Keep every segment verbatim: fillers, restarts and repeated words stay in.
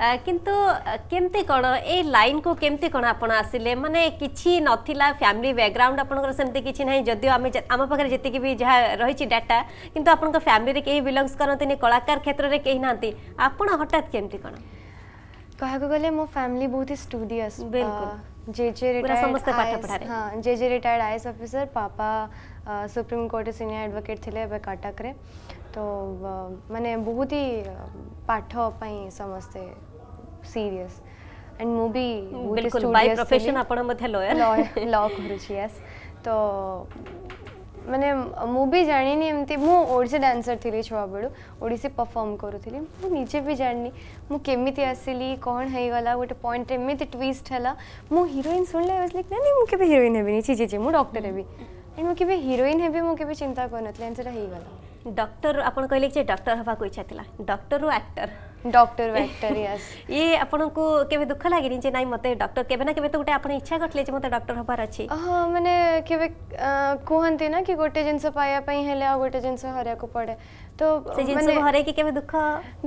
किंतु केमती कोन ए लाइन को केमती कोन आपण आसिले माने किछि नथिला फैमिली बैकग्राउंड आपनकर सेमती किछि नै जदियो आमे आम पाखरे जति कि भी जहा रहिछि डाटा किंतु आपनकर फैमिली रे केही बिलोंग्स करनतिनी कलाकार क्षेत्र रे केही नांती आपण हटात केमती कोन कहको गले मो फैमिली बहुत ही स्टूडियस बिल्कुल जे जे रिटायर्ड समस्त पाठ पढारे हां जे जे रिटायर्ड आईएएस ऑफिसर पापा सुप्रीम कोर्ट सीनियर एडवोकेट थिले बे कटक रे तो माने बहुत ही पाठ पई समस्ते सीरियस एंड मु भी बिल्कुल बाय प्रोफेशन आपण मथे लॉयर लॉ करू छी यस तो माने मु भी जानी नि एमती मु ओडिसी डांसर थिली छवा बेडू ओडिसी परफॉर्म करूथिली मु निजे भी जानी मु केमिति आसिली कोन हे वाला गोटे पॉइंट एमिति ट्विस्ट हला मु हीरोइन सुनले वाज लाइक नहीं मु केबे हीरोइन हेबे नि छी जे जे मु डॉक्टर हेबी एंड मु केबे हीरोइन हेबे मु केबे चिंता करनतले एंड सेटा हे वाला डॉक्टर आपण कहले जे डॉक्टर हवा को इच्छा थिला डॉक्टर ओ एक्टर डॉक्टर एक्टर यस ये आपण को केबे दुख लागिनि जे नाही मते डॉक्टर केबे ना केबे तो गोटे आपण इच्छा करले जे मते डॉक्टर होबार अछि हां माने केबे कोहनते ना कि गोटे जिंस पाया पई हेले आ गोटे जिंस हरिया को पड़े तो से जिंस हरे के केबे दुख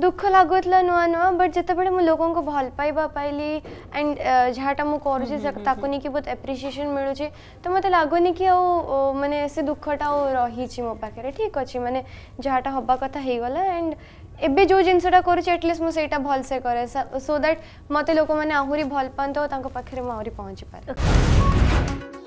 दुख लागोतला नोआ नोआ बट जते बडे मु लोगन को भल पाइबा पाइली एंड झाटा मु करू जे ताकोनी कि बहुत एप्रिसिएशन मिलु छी तो मते लागोनी कि ओ माने से दुखटा रही छी मो पाखरे ठीक अछि माने झाटा होबा कथा हे वाला एंड एबे जो जिनसडा करू एटलीस्ट मु सेटा भल से करे सो दैट मते लोक माने आहुरी भल पांतो तांको पाखरे म आहुरी पहुंची पारे।